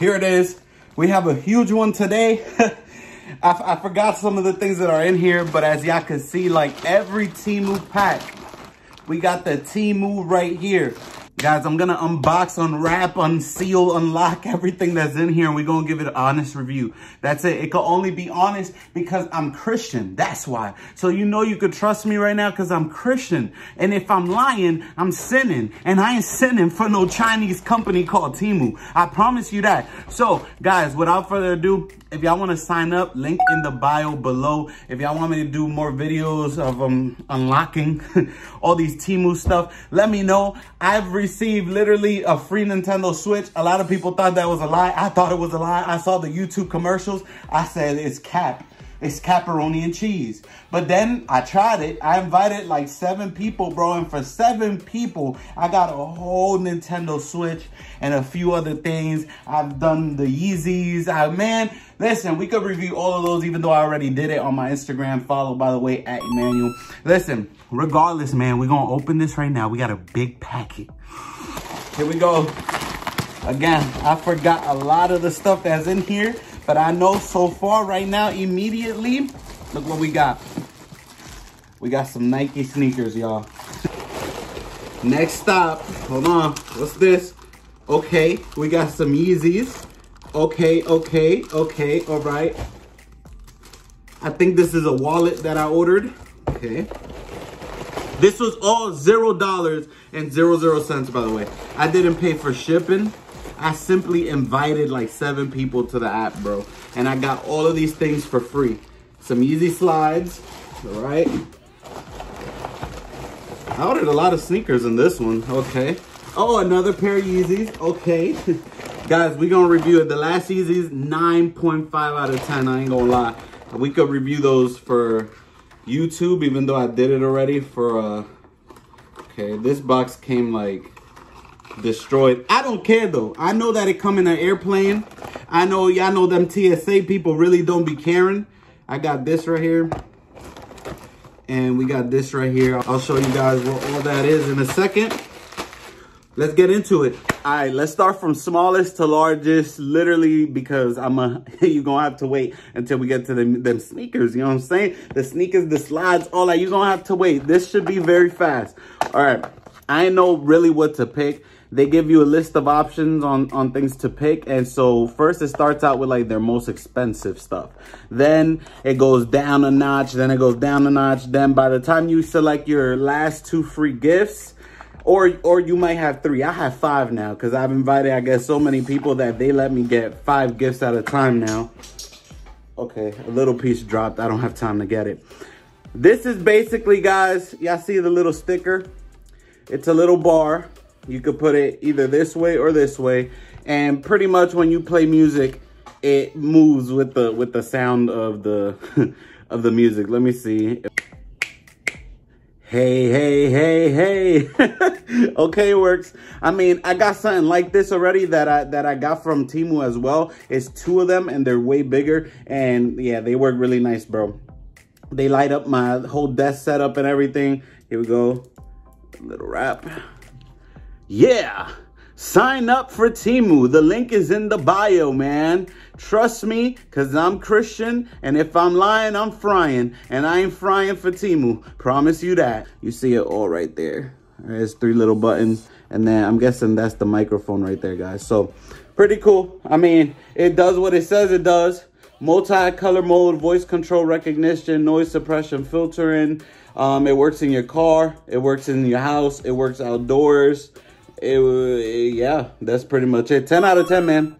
Here it is. We have a huge one today. I forgot some of the things that are in here, but as y'all can see, like every Temu pack, we got the Temu right here. Guys, I'm gonna unbox, unwrap, unseal, unlock everything that's in here, and we're gonna give it an honest review. That's it. It could only be honest because I'm Christian. That's why. So you know you could trust me right now because I'm Christian. And if I'm lying, I'm sinning. And I ain't sinning for no Chinese company called Temu. I promise you that. So, guys, without further ado, if y'all want to sign up, link in the bio below. If y'all want me to do more videos of unlocking all these Temu stuff, let me know. I've received literally a free Nintendo Switch. A lot of people thought that was a lie. I thought it was a lie. I saw the YouTube commercials. I said, it's cap. It's pepperoni and cheese. But then I tried it. I invited like 7 people, bro. And for 7 people, I got a whole Nintendo Switch and a few other things. I've done the Yeezys. Man, listen, we could review all of those, even though I already did it on my Instagram. Follow, by the way, at Emmanuel. Listen, regardless, man, we're going to open this right now. We got a big packet. Here we go. Again, I forgot a lot of the stuff that's in here. But I know so far right now, immediately, look what we got. We got some Nike sneakers, y'all. Next stop, hold on, what's this? Okay, we got some Yeezys. Okay, all right. I think this is a wallet that I ordered. Okay. This was all $0 and 00 cents, by the way. I didn't pay for shipping. I simply invited like 7 people to the app, bro. And I got all of these things for free. Some Yeezy slides, all right. I ordered a lot of sneakers in this one, okay. Oh, another pair of Yeezys, okay. Guys, we gonna review it. The last Yeezys, 9.5 out of 10, I ain't gonna lie. We could review those for YouTube, even though I did it already for, okay, this box came like, destroyed. I don't care though. I know that it come in an airplane. I know y'all know them TSA people really don't be caring. I got this right here. And we got this right here. I'll show you guys what all that is in a second. Let's get into it. All right, let's start from smallest to largest, literally, because you're going to have to wait until we get to them sneakers. You know what I'm saying? The sneakers, the slides, all that. You're going to have to wait. This should be very fast. All right. I know really what to pick. They give you a list of options on things to pick. And so first it starts out with like their most expensive stuff. Then it goes down a notch. Then it goes down a notch. Then by the time you select your last 2 free gifts, or you might have 3. I have 5 now because I've invited, I guess, so many people that they let me get 5 gifts at a time now. Okay, a little piece dropped. I don't have time to get it. This is basically, guys, y'all see the little sticker? It's a little bar. You could put it either this way or this way, and pretty much when you play music, it moves with the sound of the of the music. Let me see. Hey. Okay, it works. I mean, I got something like this already that I got from Temu as well. It's 2 of them, and they're way bigger, and yeah, they work really nice, bro. They light up my whole desk setup and everything. Here we go. Little wrap. Yeah, sign up for Temu. The link is in the bio, man. Trust me, because I'm Christian, and if I'm lying, I'm frying, and I ain't frying for Temu. Promise you that. You see it all right there. There's 3 little buttons, and then I'm guessing that's the microphone right there, guys. So pretty cool. I mean, it does what it says it does. Multi-color mode, voice control recognition, noise suppression, filtering. It works in your car. It works in your house. It works outdoors. Yeah, that's pretty much it. 10 out of 10, man.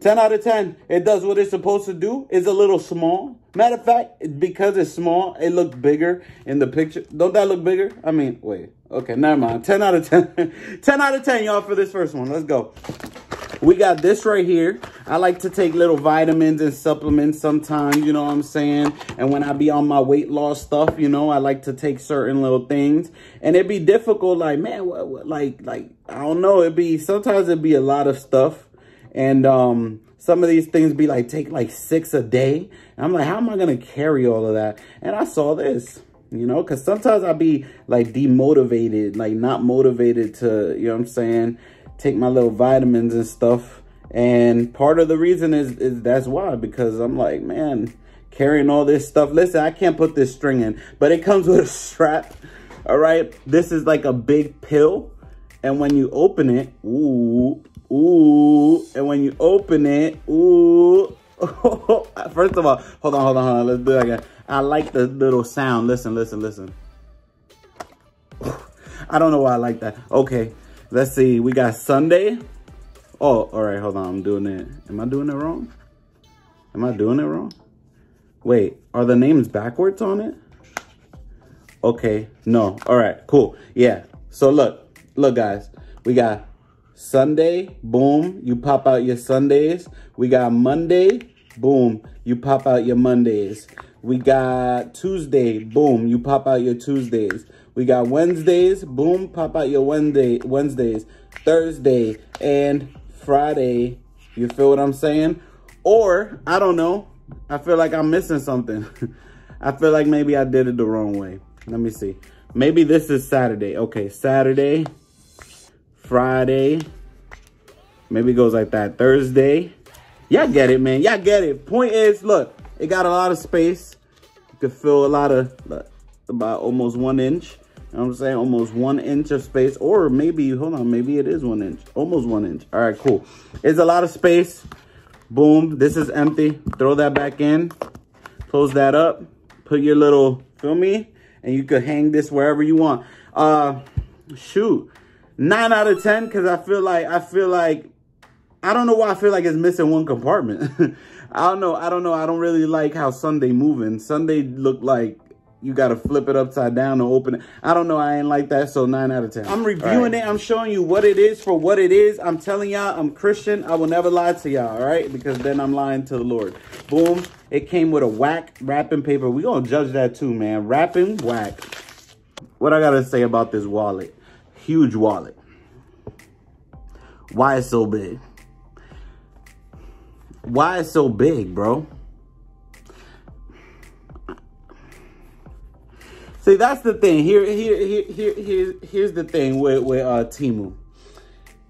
10 out of 10. It does what it's supposed to do. It's a little small. Matter of fact, because it's small, it looked bigger in the picture. Don't that look bigger? I mean, wait. Okay, never mind. 10 out of 10. 10 out of 10, y'all, for this first one. Let's go. We got this right here. I like to take little vitamins and supplements sometimes, you know what I'm saying? And when I be on my weight loss stuff, you know, I like to take certain little things. And it'd be difficult, like, man, what, like I don't know. Sometimes it'd be a lot of stuff. And some of these things be like, take like 6 a day. And I'm like, how am I going to carry all of that? And I saw this. You know, because sometimes I be like demotivated, like not motivated to, you know what I'm saying, take my little vitamins and stuff. And part of the reason is that's why, because I'm like, man, carrying all this stuff. Listen, I can't put this string in, but it comes with a strap. All right. This is like a big pill. And when you open it, ooh. First of all, hold on. Let's do it again. I like the little sound. Listen. I don't know why I like that. Okay. Let's see. We got Sunday. Oh, all right. Hold on. I'm doing it. Am I doing it wrong? Wait, are the names backwards on it? Okay. No. All right. Cool. Yeah. So look, guys, we got Sunday. Boom. You pop out your Sundays. We got Monday. Boom. You pop out your Mondays. We got Tuesday. Boom. You pop out your Tuesdays. We got Wednesdays. Boom. Pop out your Wednesdays. Thursday and Friday. You feel what I'm saying? Or, I don't know. I feel like I'm missing something. I feel like maybe I did it the wrong way. Let me see. Maybe this is Saturday. Okay, Saturday, Friday. Maybe it goes like that. Thursday. Y'all get it, man. Y'all get it. Point is, look, it got a lot of space. You could fill a lot of, look, about almost 1 inch. You know what I'm saying? Almost 1 inch of space. Or maybe, hold on, maybe it is 1 inch. Almost 1 inch. All right, cool. It's a lot of space. Boom, this is empty. Throw that back in. Close that up. Put your little, feel me? And you could hang this wherever you want. Shoot. 9 out of 10, because I feel like I don't know why I feel like it's missing one compartment. I don't know. I don't really like how Sunday moving. Sunday looked like you got to flip it upside down to open it. I don't know. I ain't like that. So 9 out of 10. I'm reviewing it. I'm showing you what it is for what it is. I'm telling y'all I'm Christian. I will never lie to y'all. All right. Because then I'm lying to the Lord. Boom. It came with a whack wrapping paper. We going to judge that too, man. Wrapping whack. What I got to say about this wallet. Huge wallet. Why it's so big? Why it's so big, bro? See, that's the thing. Here's the thing with Temu.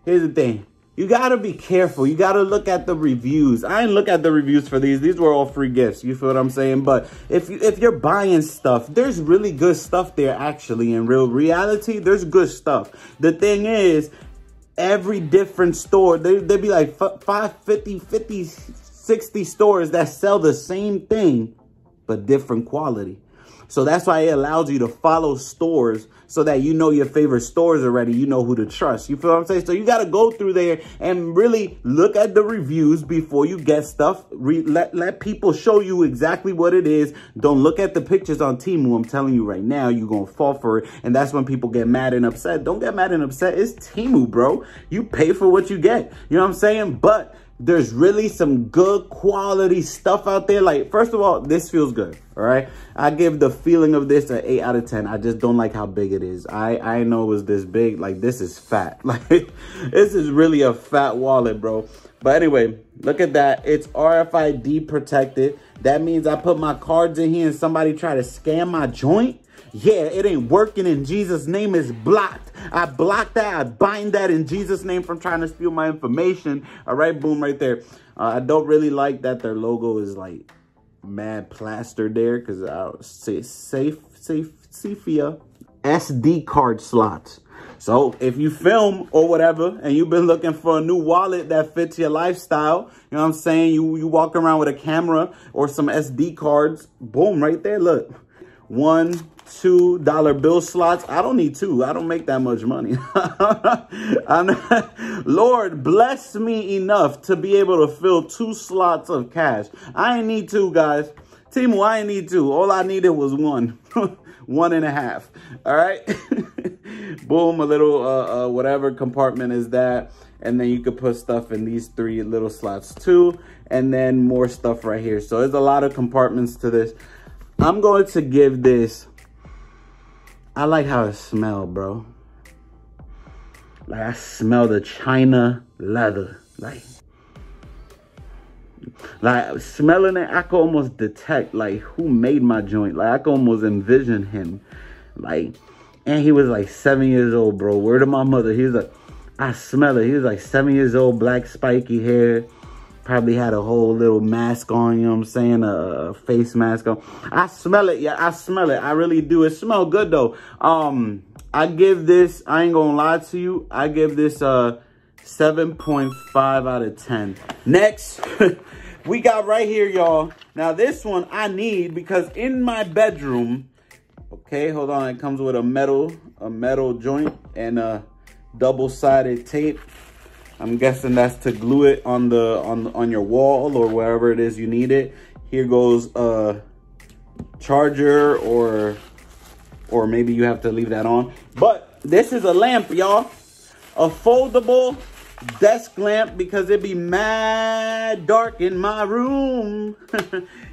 Here's the thing. You gotta be careful. You gotta look at the reviews. I didn't look at the reviews for these. These were all free gifts. You feel what I'm saying? But if you're buying stuff, there's really good stuff there. Actually, in real reality, there's good stuff. The thing is, every different store, there'd be like 50, 60 stores that sell the same thing, but different quality. So that's why it allows you to follow stores so that you know your favorite stores already. You know who to trust. You feel what I'm saying? So you got to go through there and really look at the reviews before you get stuff. Let people show you exactly what it is. Don't look at the pictures on Temu. I'm telling you right now, you're going to fall for it. And that's when people get mad and upset. Don't get mad and upset. It's Temu, bro. You pay for what you get. You know what I'm saying? But there's really some good quality stuff out there. Like, first of all, this feels good. All right. I give the feeling of this an 8 out of 10. I just don't like how big it is. I didn't know it was this big. Like, this is fat. Like, this is really a fat wallet, bro. But anyway, look at that. It's RFID protected. That means I put my cards in here and somebody try to scam my joint. Yeah, it ain't working in Jesus' name. It's blocked. I block that. I bind that in Jesus' name from trying to steal my information. All right, boom, right there. I don't really like that their logo is like mad plastered there, because I'll say Cephia SD card slots. So if you film or whatever and you've been looking for a new wallet that fits your lifestyle, you know what I'm saying? You walk around with a camera or some SD cards. Boom, right there. Look. $1, $2 bill slots. I don't need two. I don't make that much money. Lord, bless me enough to be able to fill 2 slots of cash. I ain't need 2, guys. Temu, I ain't need 2. All I needed was 1. 1.5. All right. Boom. A little whatever compartment is that. And then you could put stuff in these 3 little slots too. And then more stuff right here. So there's a lot of compartments to this. I'm going to give this, I like how it smells, bro. Like, I smell the China leather. Like smelling it, I could almost detect, like, who made my joint. Like, I could almost envision him. Like, and he was like 7 years old, bro. Word of my mother. He was like, I smell it. He was like 7 years old, black spiky hair. Probably had a whole little mask on, you know what I'm saying? A face mask on. I smell it. Yeah, I smell it. I really do. It smell good, though. I give this, I ain't gonna lie to you, I give this a 7.5 out of 10. Next, we got right here, y'all. Now, this one I need because in my bedroom, okay, hold on. It comes with a metal joint and a double-sided tape. I'm guessing that's to glue it on the on your wall or wherever it is you need it. Here goes a charger, or maybe you have to leave that on. But this is a lamp, y'all. A foldable desk lamp because it be mad dark in my room.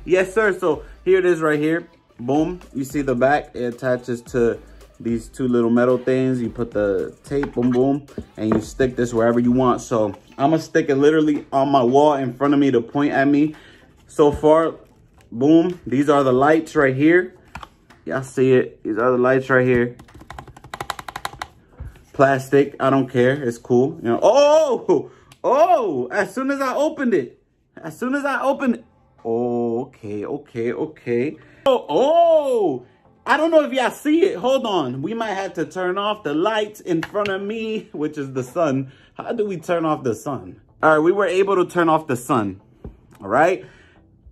Yes, sir. So here it is right here. Boom. You see the back. It attaches to these two little metal things. You put the tape, boom, boom, and you stick this wherever you want. So I'm gonna stick it literally on my wall in front of me to point at me. So far, boom, these are the lights right here. Y'all see it? These are the lights right here. Plastic, I don't care, it's cool, you know. Oh, as soon as I opened it, okay. Oh, I don't know if y'all see it. Hold on. We might have to turn off the lights in front of me, which is the sun. How do we turn off the sun? All right, we were able to turn off the sun. All right.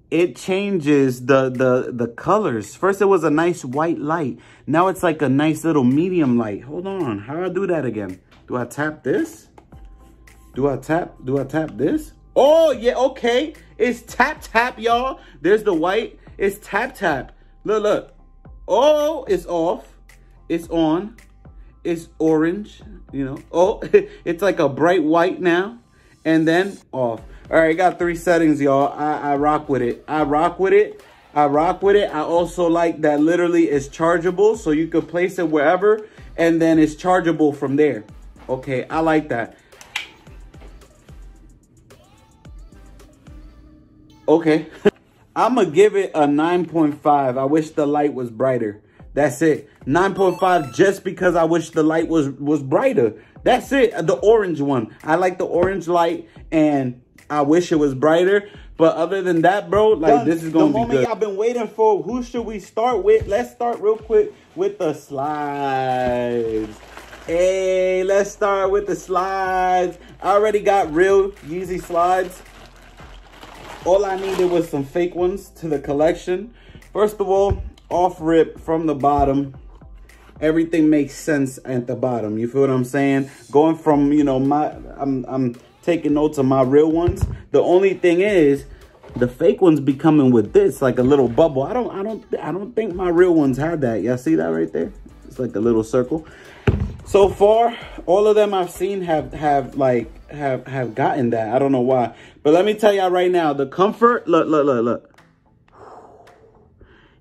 It changes the colors. First, it was a nice white light. Now it's like a nice little medium light. Hold on. How do I do that again? Do I tap this? Do I tap this? Oh, yeah. Okay. It's tap, tap, y'all. There's the white. It's tap, tap. Look, look. Oh, it's off, it's on, it's orange, you know. Oh, it's like a bright white now, and then off. All right, got 3 settings, y'all. I rock with it. I rock with it. I also like that literally it's chargeable, so you could place it wherever, and then it's chargeable from there. Okay, I like that. Okay. I'm gonna give it a 9.5. I wish the light was brighter. That's it. 9.5 just because I wish the light was brighter. That's it. The orange one. I like the orange light and I wish it was brighter. But other than that, bro, like this is gonna be good. The moment y'all been waiting for, who should we start with? Let's start real quick with the slides. Hey, let's start with the slides. I already got real Yeezy slides. All I needed was some fake ones to the collection. First of all, off rip from the bottom. Everything makes sense at the bottom. You feel what I'm saying? Going from, you know, I'm taking notes of my real ones. The only thing is the fake ones be coming with this, like a little bubble. I don't think my real ones had that. Y'all see that right there? It's like a little circle. So far, all of them I've seen have gotten that. I don't know why. But let me tell y'all right now, the comfort, look.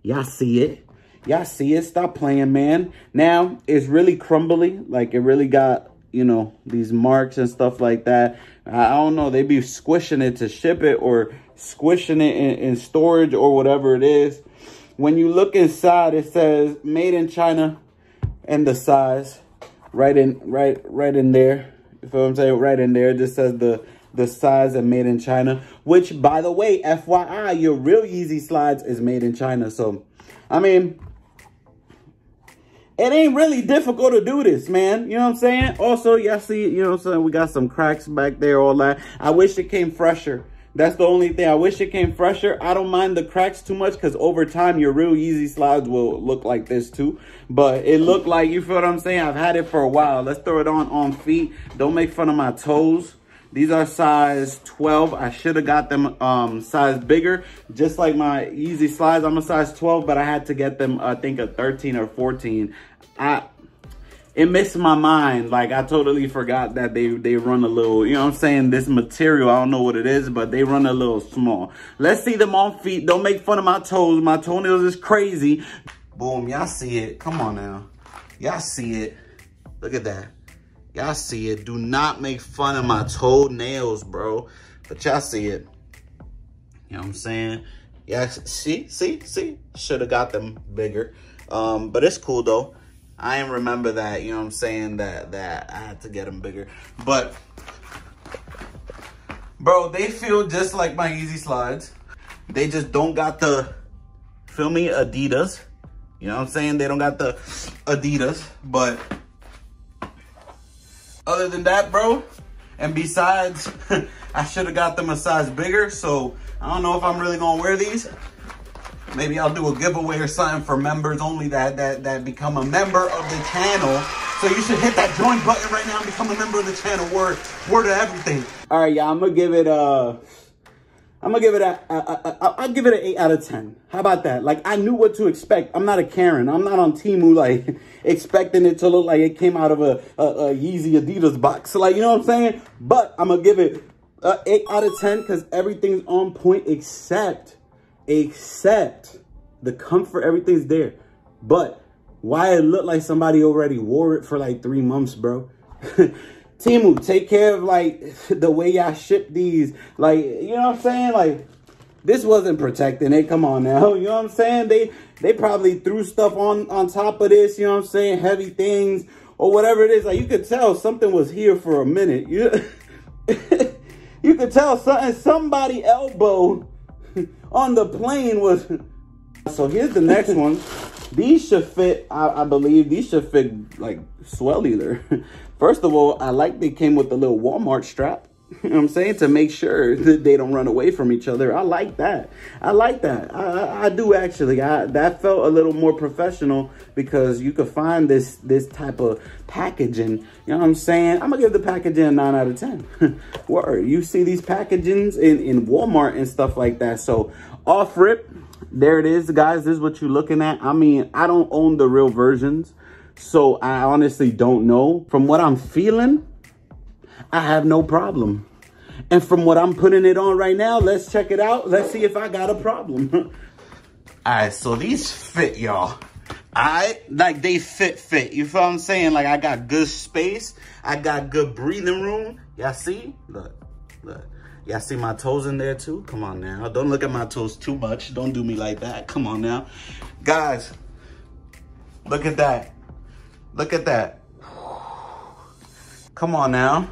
Y'all see it. Y'all see it. Stop playing, man. Now, it's really crumbly. Like, it really got, you know, these marks and stuff like that. I don't know. They be squishing it to ship it or squishing it in storage or whatever it is. When you look inside, it says made in China and the size. Right in there. You feel what I'm saying? Right in there. It just says the size and made in China. Which, by the way, FYI, your real Yeezy slides is made in China. So, I mean, it ain't really difficult to do this, man. You know what I'm saying? Also, y'all see, you know what I'm saying? We got some cracks back there, all that. I wish it came fresher. That's the only thing. I wish it came fresher. I don't mind the cracks too much because over time, your real Yeezy slides will look like this too. But it looked like, you feel what I'm saying? I've had it for a while. Let's throw it on feet. Don't make fun of my toes. These are size 12. I should have got them size bigger. Just like my Yeezy slides, I'm a size 12, but I had to get them, I think, a 13 or 14. It missed my mind. Like, I totally forgot that they run a little, you know what I'm saying, this material. I don't know what it is, but they run a little small. Let's see them on feet. Don't make fun of my toes. My toenails is crazy. Boom, y'all see it. Come on now. Y'all see it. Look at that. Y'all see it. Do not make fun of my toenails, bro. But y'all see it. You know what I'm saying? Yeah, see? Should have got them bigger. But it's cool, though. I didn't remember that, you know what I'm saying, that I had to get them bigger. But, bro, they feel just like my Yeezy slides. They just don't got the, feel me, Adidas. You know what I'm saying? They don't got the Adidas. But other than that, bro, and besides, I should have got them a size bigger. So I don't know if I'm really gonna wear these. Maybe I'll do a giveaway or something for members only that become a member of the channel. So you should hit that join button right now and become a member of the channel. Word of everything. All right, y'all. I'm gonna give it a. I'm gonna give it I'll give it an 8 out of 10. How about that? Like, I knew what to expect. I'm not a Karen. I'm not on Temu, like, expecting it to look like it came out of a Yeezy Adidas box. Like, you know what I'm saying? But I'm gonna give it an 8 out of 10 because everything's on point except the comfort. Everything's there. But why it looked like somebody already wore it for like 3 months, bro. Temu, take care of, like, the way y'all ship these. Like, you know what I'm saying? Like, this wasn't protecting it. Come on now. You know what I'm saying? They probably threw stuff on top of this. You know what I'm saying? Heavy things or whatever it is. Like, you could tell something was here for a minute. You could tell somebody elbow on the plane was... So here's the next one. These should fit, I believe, these should fit, like, swell either. First of all, I like they came with the little Walmart strap, you know what I'm saying, to make sure that they don't run away from each other. I like that. I like that. I do, actually. That felt a little more professional because you could find this type of packaging, you know what I'm saying? I'm going to give the packaging a 9 out of 10. Word. You see these packagings in Walmart and stuff like that. So, off rip. There it is, guys. This is what you're looking at. I mean, I don't own the real versions, so I honestly don't know. From what I'm feeling, I have no problem. And from what I'm putting it on right now, let's check it out. Let's see if I got a problem. All right, so these fit, y'all. I like, they fit. You feel what I'm saying? Like, I got good space. I got good breathing room. Y'all see? Look. Y'all see my toes in there too? Come on now. Don't look at my toes too much. Don't do me like that. Come on now. Guys, look at that. Look at that. Come on now.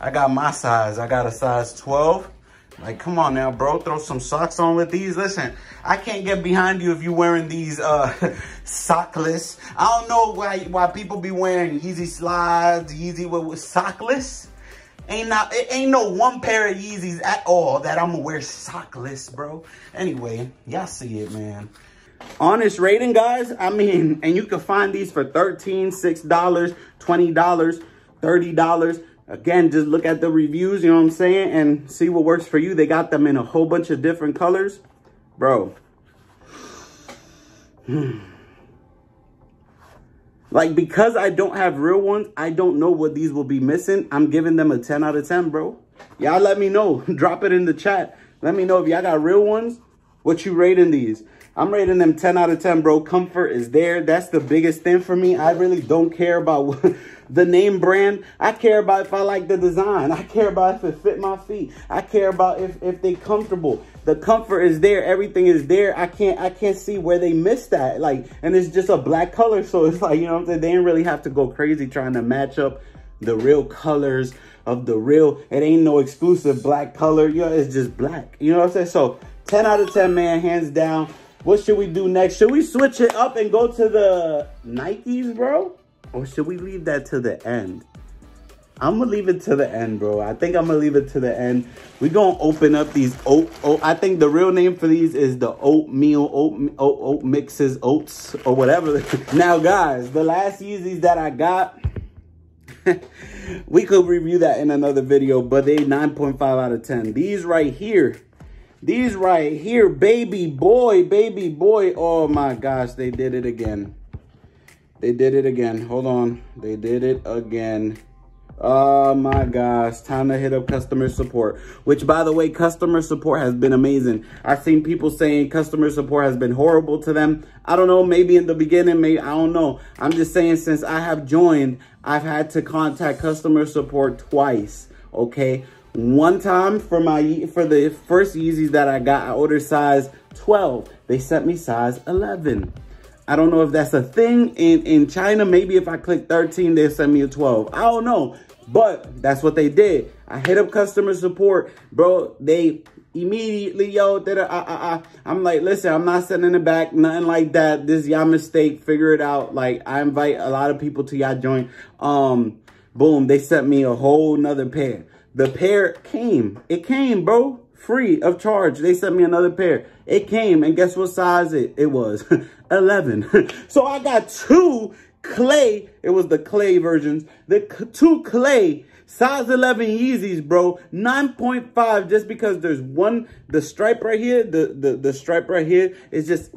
I got my size. I got a size 12. Like, come on now, bro. Throw some socks on with these. Listen, I can't get behind you if you're wearing these sockless. I don't know why people be wearing Yeezy slides, Yeezy with sockless. It ain't no one pair of Yeezys at all that I'm gonna wear sockless, bro. Anyway, y'all see it, man. Honest rating, guys. I mean, and you can find these for $13, $6, $20, $30. Again, just look at the reviews, you know what I'm saying, and see what works for you. They got them in a whole bunch of different colors, bro. Like, because I don't have real ones, I don't know what these will be missing. I'm giving them a 10 out of 10, bro. Y'all let me know. Drop it in the chat. Let me know if y'all got real ones, what you rating these. I'm rating them 10 out of 10, bro. Comfort is there. That's the biggest thing for me. I really don't care about the name brand. I care about if I like the design. I care about if it fit my feet. I care about if they're comfortable. The comfort is there. Everything is there. I can't see where they missed that. Like, and it's just a black color. So it's like, you know what I'm saying? They didn't really have to go crazy trying to match up the real colors of the real. It ain't no exclusive black color. You know, it's just black. You know what I'm saying? So 10 out of 10, man, hands down. What should we do next? Should we switch it up and go to the Nikes, bro? Or should we leave that to the end? I'm gonna leave it to the end, bro. I think I'm gonna leave it to the end. We're gonna open up these oat. I think the real name for these is the oat mixes, oats, or whatever. Now, guys, the last Yeezys that I got, we could review that in another video, but they 9.5 out of 10. These right here. These right here, baby boy. Oh my gosh, they did it again. They did it again. Hold on. They did it again. Oh my gosh. Time to hit up customer support. Which, by the way, customer support has been amazing. I've seen people saying customer support has been horrible to them. I don't know. Maybe in the beginning, maybe, I don't know. I'm just saying, since I have joined, I've had to contact customer support twice. Okay. One time for the first Yeezys that I got, I ordered size 12. They sent me size 11. I don't know if that's a thing in China. Maybe if I click 13, they'll send me a 12. I don't know, but that's what they did. I hit up customer support, bro. They immediately yelled that I'm like, listen, I'm not sending it back, nothing like that. This is y'all mistake. Figure it out. Like, I invite a lot of people to y'all joint. Boom, they sent me a whole nother pair. The pair came. It came, bro. Free of charge. They sent me another pair. It came, and guess what size it was? 11. So I got two clay. It was the clay versions. The two clay size 11 Yeezys, bro. 9.5, just because there's one, the stripe right here, the stripe right here is just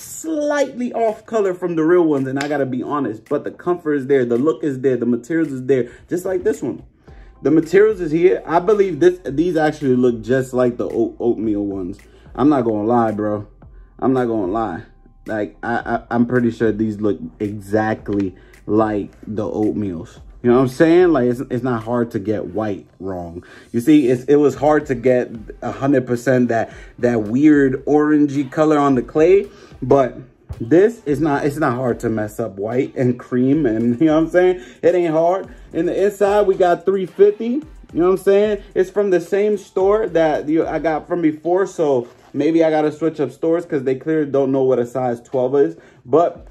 slightly off color from the real ones, and I gotta be honest, but the comfort is there, the look is there, the materials is there, just like this one. The materials is here. I believe these actually look just like the oatmeal ones. I'm not gonna lie, bro. I'm not gonna lie. Like, I'm pretty sure these look exactly like the oatmeals. You know what I'm saying? Like, it's not hard to get white wrong. You see, it was hard to get 100% that weird orangey color on the clay, but this is not, it's not hard to mess up white and cream, and you know what I'm saying? It ain't hard. In the inside, we got 350, you know what I'm saying? It's from the same store that I got from before, so maybe I gotta switch up stores because they clearly don't know what a size 12 is, but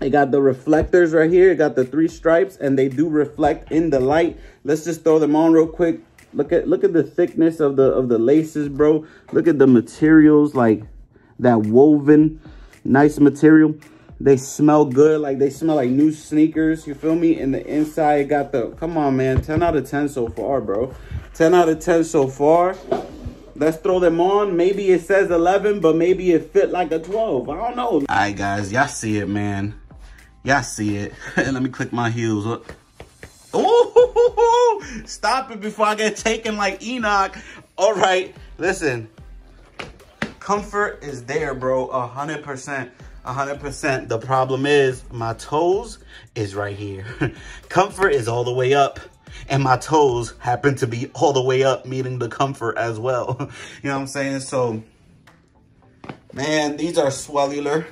it got the reflectors right here. It got the three stripes, and they do reflect in the light. Let's just throw them on real quick. Look at the thickness of the laces, bro. Look at the materials, like that woven, nice material. They smell good. Like, they smell like new sneakers. You feel me? And the inside got the, come on, man. 10 out of 10 so far, bro. 10 out of 10 so far. Let's throw them on. Maybe it says 11, but maybe it fit like a 12. I don't know. All right, guys. Y'all see it, man. Y'all see it. Let me click my heels up. Ooh, stop it before I get taken like Enoch. All right, listen. Comfort is there, bro. 100%. 100%. The problem is my toes is right here. Comfort is all the way up, and my toes happen to be all the way up, meaning the comfort as well. You know what I'm saying? So, man, these are swellular.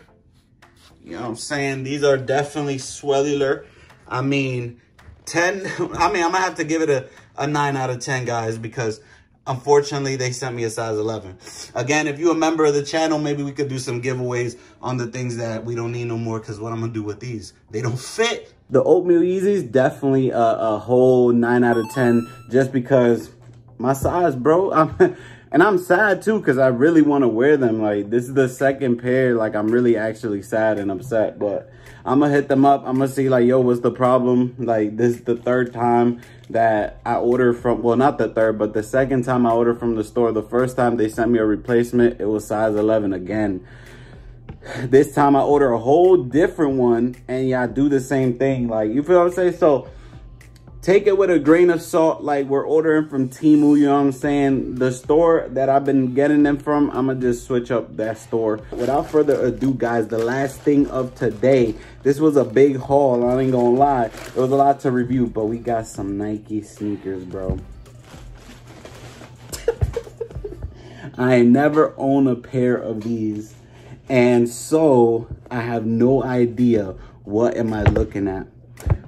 You know what I'm saying? These are definitely swellular. I mean, 10. I mean, I'm going to have to give it a 9 out of 10, guys, because unfortunately they sent me a size 11. Again, if you're a member of the channel, maybe we could do some giveaways on the things that we don't need no more, because what I'm going to do with these? They don't fit. The oatmeal Yeezys, definitely a whole 9 out of 10, just because my size, bro. And I'm sad, too, because I really want to wear them. Like, this is the second pair. Like, I'm really actually sad and upset. But I'm going to hit them up. I'm going to see, like, yo, what's the problem? Like, this is the third time that I order from, well, not the third, but the second time I ordered from the store. The first time they sent me a replacement, it was size 11 again. This time I order a whole different one, and y'all do the same thing. Like, you feel what I'm saying? So take it with a grain of salt. Like, we're ordering from Temu, you know what I'm saying? The store that I've been getting them from, I'm going to just switch up that store. Without further ado, guys, the last thing of today. This was a big haul, I ain't going to lie. It was a lot to review, but we got some Nike sneakers, bro. I ain't never owned a pair of these, and so I have no idea what am I looking at.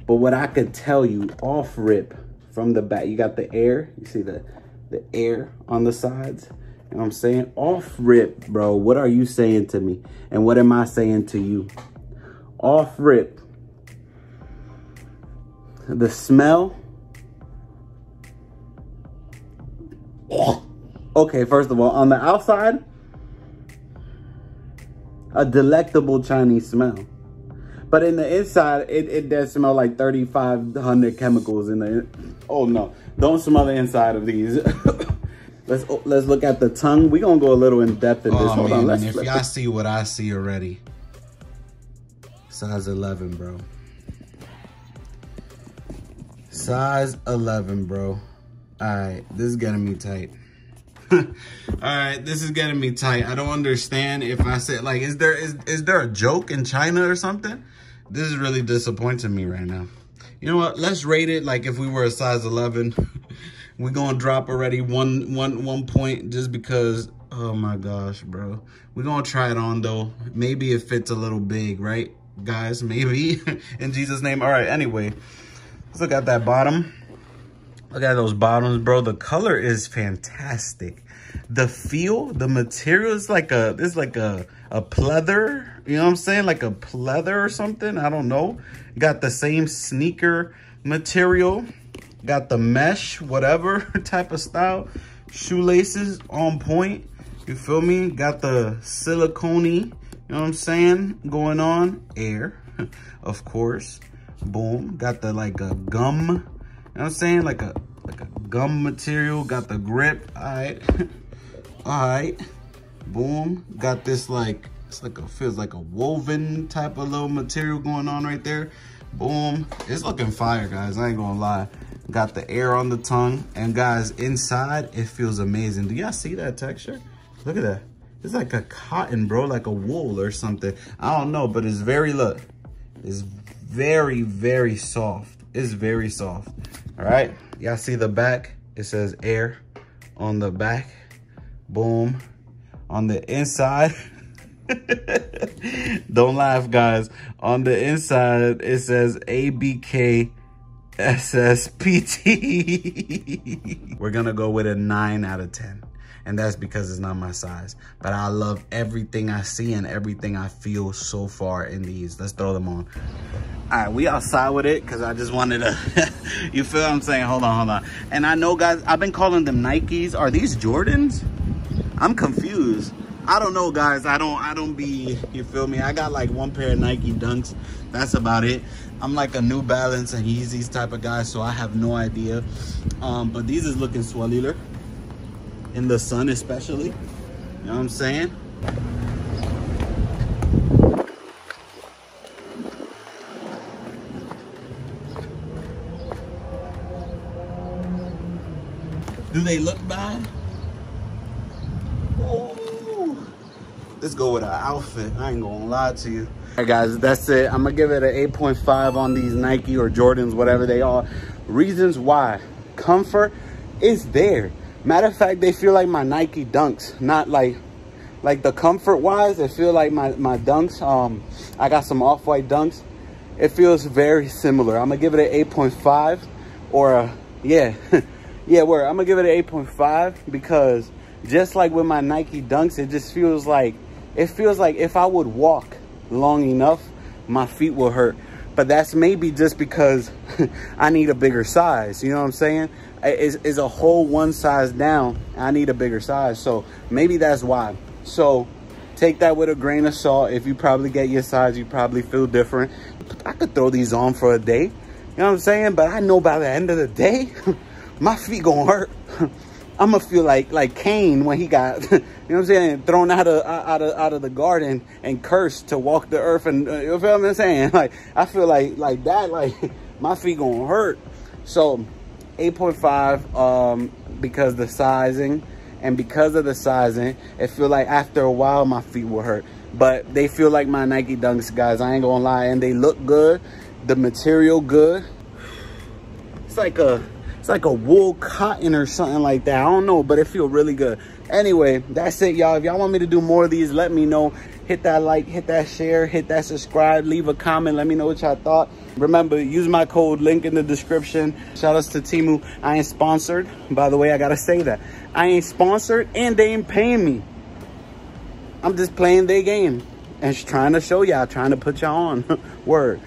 But what I could tell you off rip from the back, you got the air. You see the air on the sides. You know what I'm saying? Off rip, bro. What are you saying to me? And what am I saying to you? Off rip. The smell. Okay, first of all, on the outside, a delectable Chinese smell. But in the inside, it does smell like 3,500 chemicals in there. Oh, no. Don't smell the inside of these. Let's look at the tongue. We're going to go a little in depth in this. Hold on. If y'all see what I see already. Size 11, bro. Size 11, bro. All right. This is getting me tight. All right, this is getting me tight. I don't understand if I said, like, is there a joke in China or something? This is really disappointing me right now. You know what? Let's rate it like if we were a size 11. We're going to drop already one point just because Oh my gosh, bro. We're gonna try it on though. Maybe it fits a little big, right, guys? Maybe. In Jesus' name. All right, anyway. Let's look at that bottom. Look at those bottoms, bro. The color is fantastic. The feel, the material is like a, it's like a pleather. You know what I'm saying? Like a pleather or something. I don't know. Got the same sneaker material. Got the mesh, whatever type of style. Shoelaces on point. You feel me? Got the silicone-y, you know what I'm saying, going on. Air, of course. Boom. Got the like a gum, you know what I'm saying? Like a gum material. Got the grip. Alright. Alright. Boom. Got this like, it's like a, feels like a woven type of little material going on right there. Boom. It's looking fire, guys. I ain't gonna lie. Got the air on the tongue. And guys, inside, it feels amazing. Do y'all see that texture? Look at that. It's like a cotton, bro, like a wool or something. I don't know, but it's very, look, it's very, very soft. It's very soft. All right. Y'all see the back? It says air on the back. Boom. On the inside. Don't laugh, guys. On the inside, it says ABK SSPT. We're gonna go with a 9 out of 10, and that's because it's not my size, but I love everything I see and everything I feel so far in these. Let's throw them on. All right, we outside with it because I just wanted to you feel what I'm saying? Hold on. And I know, guys, I've been calling them Nikes. Are these Jordans? I'm confused. I don't know, guys. I don't be, you feel me? I got like one pair of Nike Dunks. That's about it. I'm like a New Balance and Yeezys type of guy, so I have no idea. But these is looking swellular. In the sun especially. You know what I'm saying? Do they look bad? Let's go with an outfit. I ain't gonna lie to you. All right, guys, that's it. I'm gonna give it an 8.5 on these Nike or Jordans, whatever they are. Reasons why. Comfort is there. Matter of fact, they feel like my Nike Dunks. Not like the comfort-wise, they feel like my Dunks. I got some Off-White Dunks. It feels very similar. I'm gonna give it an 8.5 or a, yeah. Yeah, word. I'm gonna give it an 8.5 because just like with my Nike Dunks, it just feels like, it feels like if I would walk long enough, my feet will hurt. But that's maybe just because I need a bigger size. You know what I'm saying? It's a whole one size down. I need a bigger size. So maybe that's why. So take that with a grain of salt. If you probably get your size, you probably feel different. I could throw these on for a day. You know what I'm saying? But I know by the end of the day, my feet gonna hurt. I'm gonna feel like Cain when he got, you know what I'm saying, thrown out of the garden and cursed to walk the earth. And you feel what I'm saying? Like, I feel like that, like my feet gonna hurt. So 8.5 because the sizing, and because of the sizing, it feel like after a while my feet will hurt. But they feel like my Nike Dunks, guys. I ain't gonna lie, and they look good. The material good. It's like a wool cotton or something like that. I don't know, but it feels really good. Anyway, that's it, y'all. If y'all want me to do more of these, let me know. Hit that like, hit that share, hit that subscribe, leave a comment. Let me know what y'all thought. Remember, use my code, link in the description. Shout outs to Temu. I ain't sponsored. By the way, I got to say that. I ain't sponsored and they ain't paying me. I'm just playing their game and trying to show y'all, trying to put y'all on. Word.